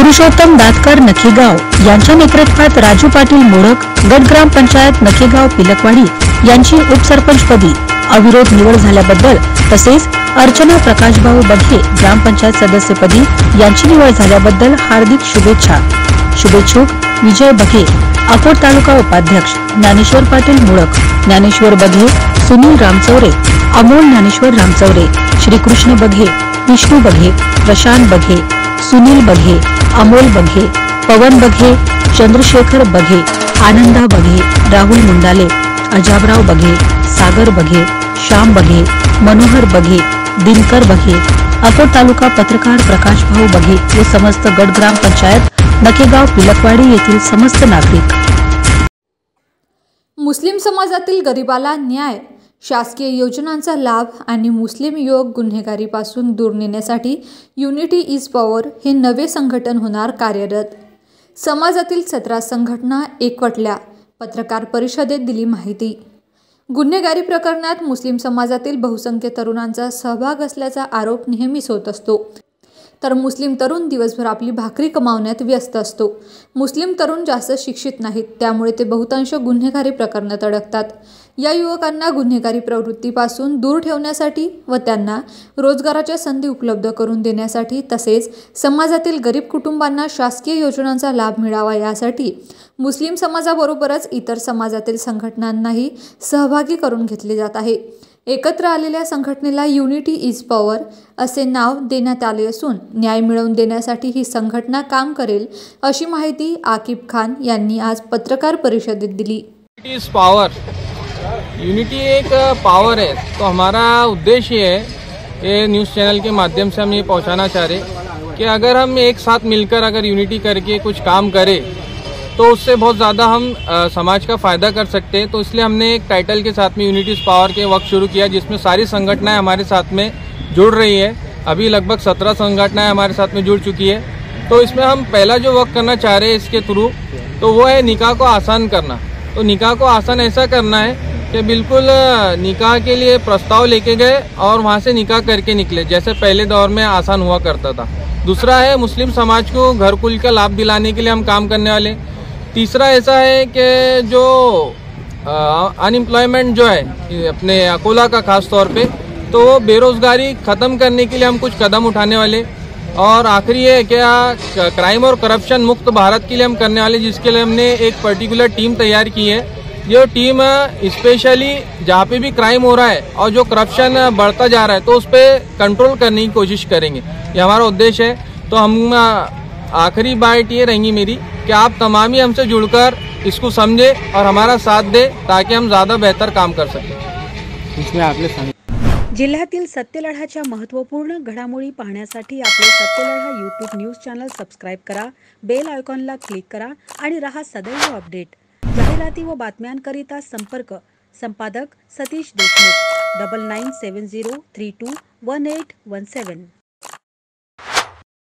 पुरुषोत्तम दातकर नखीगाव यांच्या नेतृत्वात राजू पाटिल मोडक गट ग्राम पंचायत नखीगाव पिलकवाडी यांची उपसरपंचपदी अविरोध निवड झाल्याबद्दल तसेच अर्चना प्रकाश बाबू बघे ग्रामपंचायत सदस्यपदी यांची निवड झाल्याबद्दल हार्दिक शुभेच्छा। शुभेच्छुक विजय बघे अकोट तालुका उपाध्यक्ष, ज्ञानेश्वर पाटिल मोडक, ज्ञानेश्वर बघे, सुनील रामचौरे, अमोल ज्ञानेश्वर रामचौरे, श्रीकृष्ण बघे, विष्णु बघे, प्रशांत बघे, सुनील बघे, अमोल बघे, पवन बघे, चंद्रशेखर बघे, आनंदा बघे, राहुल मुंडाले, अजाबराव बघे, सागर बघे, श्याम बघे, मनोहर बघे, दिनकर बघे, अकोट तालुका पत्रकार प्रकाश भाऊ बघे व समस्त गट ग्राम पंचायत नखेगाव पिलकवाडी येथील समस्त नागरिक। मुस्लिम समाजातील गरिबाला न्याय, शासकीय योजनांचा लाभ आणि मुस्लिम युवक गुन्हेगारीपासून दूर नेण्यासाठी युनिटी इज पॉवर हे नवे संघटन होणार कार्यरत। समाजातील 17 संघटना एकवटल्या, पत्रकार परिषदेत दिली माहिती। गुन्हेगारी प्रकरणात मुस्लिम समाजातील बहुसंख्य तरुणांचा सहभाग असल्याचा आरोप नेहमीच होत असतो, तर मुस्लिम तरुण दिवसभर आपली भाकरी कमावण्यात व्यस्त असतो। मुस्लिम तरुण जास्त शिक्षित नाहीत, त्यामुळे ते बहुतांश गुन्हेगारी प्रकरणात अडकतात। या युवकांना गुन्हेगारी प्रवृत्तीपासून दूर ठेवण्यासाठी व त्यांना रोजगाराच्या संधी उपलब्ध करून देण्यासाठी तसेच समाजातील गरीब कुटुंबांना शासकीय योजनांचा लाभ मिळावा यासाठी मुस्लिम समाजाबरोबरच इतर समाजातील संघटनांनाही सहभागी करून घेतले जात आहे। एकत्र आलेल्या संघटनेला युनिटी इज पॉवर असे नाव देण्यात आले असून न्याय मिळवून देण्यासाठी ही संघटना काम करेल, अशी माहिती आकिब खान यांनी आज पत्रकार परिषदेत दिली। युनिटी इज पॉवर, यूनिटी एक पावर है, तो हमारा उद्देश्य ये है कि न्यूज़ चैनल के माध्यम से हम ये पहुँचाना चाह रहे कि अगर हम एक साथ मिलकर अगर यूनिटी करके कुछ काम करें तो उससे बहुत ज़्यादा हम समाज का फ़ायदा कर सकते हैं। तो इसलिए हमने एक टाइटल के साथ में यूनिटी इज पावर के वर्क शुरू किया, जिसमें सारी संगठनाएँ हमारे साथ में जुड़ रही है। अभी लगभग 17 संगठनाएँ हमारे साथ में जुड़ चुकी है। तो इसमें हम पहला जो वर्क करना चाह रहे हैं इसके थ्रू, तो वो है निकाह को आसान करना। तो निकाह को आसान ऐसा करना है कि बिल्कुल निकाह के लिए प्रस्ताव लेके गए और वहाँ से निकाह करके निकले, जैसे पहले दौर में आसान हुआ करता था। दूसरा है मुस्लिम समाज को घर कुल का लाभ दिलाने के लिए हम काम करने वाले। तीसरा ऐसा है कि जो अनएम्प्लॉयमेंट जो है अपने अकोला का खास तौर पे, तो वो बेरोज़गारी ख़त्म करने के लिए हम कुछ कदम उठाने वाले। और आखिरी है क्या क्राइम और करप्शन मुक्त भारत के लिए हम करने वाले, जिसके लिए हमने एक पर्टिकुलर टीम तैयार की है। जो टीम स्पेशली जहाँ पे भी क्राइम हो रहा है और जो करप्शन बढ़ता जा रहा है तो उस पर कंट्रोल करने की कोशिश करेंगे, ये हमारा उद्देश्य है। तो हम आखिरी बात ये रहेंगी मेरी कि आप तमाम ही हमसे जुड़कर इसको समझे और हमारा साथ दे ताकि हम ज़्यादा बेहतर काम कर सकें। इसमें आपने जिल्ह्यातील सत्यलढ्याच्या महत्त्वपूर्ण घडामोडी पाहण्यासाठी आपले Satyaladha YouTube news channel subscribe करा, बेल आयकॉनला क्लिक करा आणि रहा सदैव अपडेट। जाहिराती व बातम्यांकरिता संपर्क संपादक सतीश देशमुख 9970321817।